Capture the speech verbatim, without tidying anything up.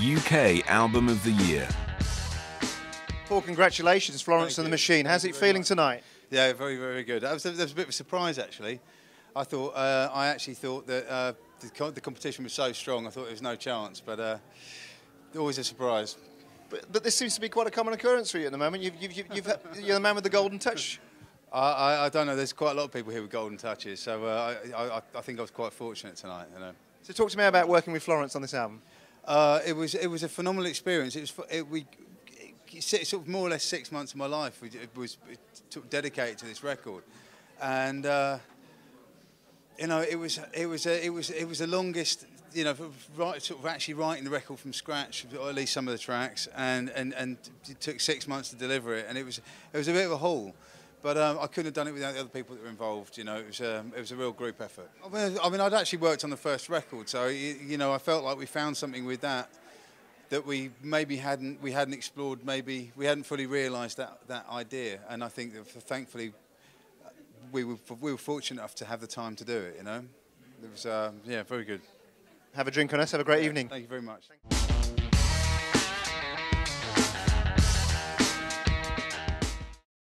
U K Album of the Year. Paul, congratulations, Florence and the Machine. How's it feeling tonight? Yeah, very, very good. That was, that was a bit of a surprise, actually. I thought, uh, I actually thought that uh, the, co the competition was so strong, I thought there was no chance, but uh, always a surprise. But, but this seems to be quite a common occurrence for you at the moment. You've, you've, you've, you've had, you're the man with the golden touch. I, I don't know. There's quite a lot of people here with golden touches, so uh, I, I, I think I was quite fortunate tonight. You know. So talk to me about working with Florence on this album. Uh, it was it was a phenomenal experience. It was it, we it, sort of more or less six months of my life we, it was it took, dedicated to this record, and uh, you know it was it was a, it was it was the longest. You know, right, sort of actually writing the record from scratch, or at least some of the tracks, and and and it took six months to deliver it, and it was it was a bit of a haul. But um, I couldn't have done it without the other people that were involved. You know, it was a, it was a real group effort. I mean, I mean, I'd actually worked on the first record, so you know, I felt like we found something with that that we maybe hadn't we hadn't explored, maybe we hadn't fully realised that that idea. And I think that thankfully we were we were fortunate enough to have the time to do it. You know, it was uh, yeah, very good. Have a drink on us. Have a great evening. Thank you very much.